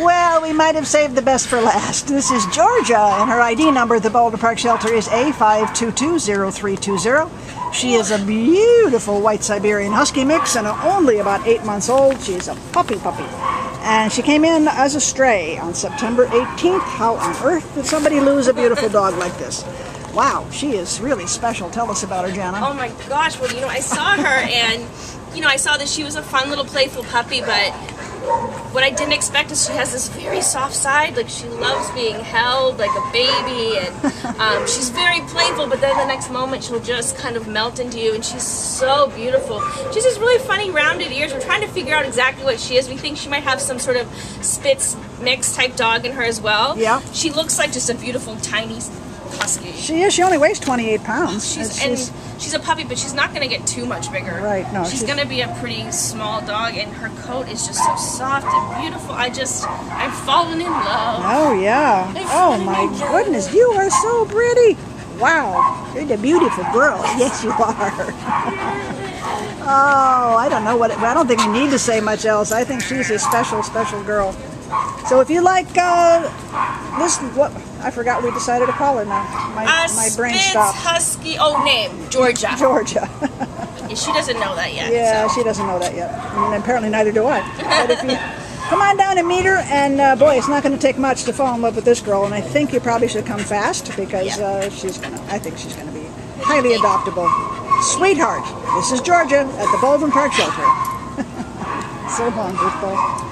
Well, we might have saved the best for last. This is Georgia, and her ID number at the Baldwin Park shelter is A5220320. She is a beautiful white Siberian Husky mix and only about 8 months old. She is a puppy. And she came in as a stray on September 18th. How on earth did somebody lose a beautiful dog like this? Wow, she is really special. Tell us about her, Jana. Oh my gosh, well, you know, I saw her and, you know, I saw that she was a fun little playful puppy, but what I didn't expect is she has this very soft side. Like, she loves being held like a baby, and she's very playful, but then the next moment she'll just kind of melt into you, and she's so beautiful. She's this really funny rounded ears. We're trying to figure out exactly what she is. We think she might have some sort of Spitz mix type dog in her as well. Yeah. She looks like just a beautiful tiny husky. She is. She only weighs 28 pounds. She's a puppy, but she's not going to get too much bigger. Right. No. She's going to be a pretty small dog, and her coat is just so soft and beautiful. I've fallen in love. Oh yeah. Oh my goodness, you are so pretty. Wow, you're a beautiful girl. Yes, you are. Oh, I don't know what. I don't think we need to say much else. I think she's a special, special girl. So if you like this, what I forgot we decided to call her now. My brain stopped. Husky. Oh, name Georgia. Georgia. She doesn't know that yet. Yeah, so she doesn't know that yet, and apparently neither do I. But if you come on down and meet her, and boy, it's not going to take much to fall in love with this girl. And I think you probably should come fast because I think she's going to be highly adoptable. Sweetheart, this is Georgia at the Baldwin Park shelter. So wonderful.